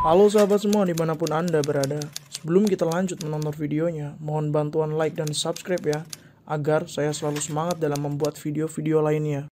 Halo sahabat semua dimanapun Anda berada. Sebelum kita lanjut menonton videonya, mohon bantuan like dan subscribe ya, agar saya selalu semangat dalam membuat video-video lainnya.